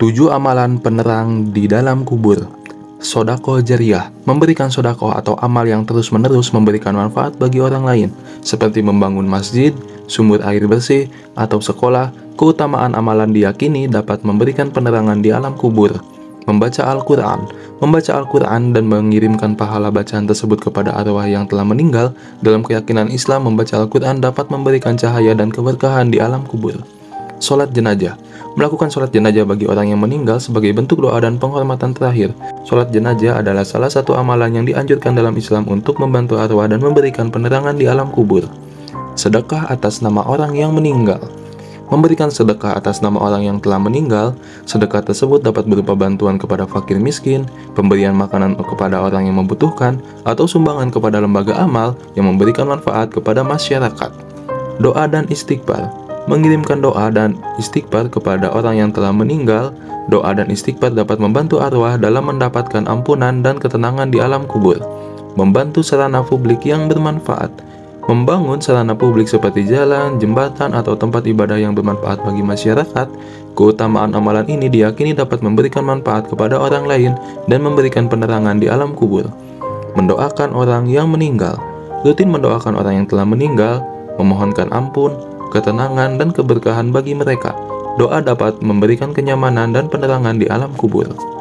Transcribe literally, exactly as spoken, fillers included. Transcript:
Tujuh amalan penerang di dalam kubur. Sodakoh jariyah, memberikan sodakoh atau amal yang terus-menerus memberikan manfaat bagi orang lain, seperti membangun masjid, sumber air bersih, atau sekolah. Keutamaan amalan diyakini dapat memberikan penerangan di alam kubur. Membaca Al-Quran. Membaca Al-Quran dan mengirimkan pahala bacaan tersebut kepada arwah yang telah meninggal. Dalam keyakinan Islam, membaca Al-Quran dapat memberikan cahaya dan keberkahan di alam kubur. Sholat jenazah. Melakukan sholat jenazah bagi orang yang meninggal sebagai bentuk doa dan penghormatan terakhir. Sholat jenazah adalah salah satu amalan yang dianjurkan dalam Islam untuk membantu arwah dan memberikan penerangan di alam kubur. Sedekah atas nama orang yang meninggal. Memberikan sedekah atas nama orang yang telah meninggal. Sedekah tersebut dapat berupa bantuan kepada fakir miskin, pemberian makanan kepada orang yang membutuhkan, atau sumbangan kepada lembaga amal yang memberikan manfaat kepada masyarakat. Doa dan istighfar. Mengirimkan doa dan istighfar kepada orang yang telah meninggal. Doa dan istighfar dapat membantu arwah dalam mendapatkan ampunan dan ketenangan di alam kubur. Membantu sarana publik yang bermanfaat. Membangun sarana publik seperti jalan, jembatan, atau tempat ibadah yang bermanfaat bagi masyarakat. Keutamaan amalan ini diyakini dapat memberikan manfaat kepada orang lain dan memberikan penerangan di alam kubur. Mendoakan orang yang meninggal. Rutin mendoakan orang yang telah meninggal, memohonkan ampun, ketenangan, dan keberkahan bagi mereka. Doa dapat memberikan kenyamanan dan penerangan di alam kubur.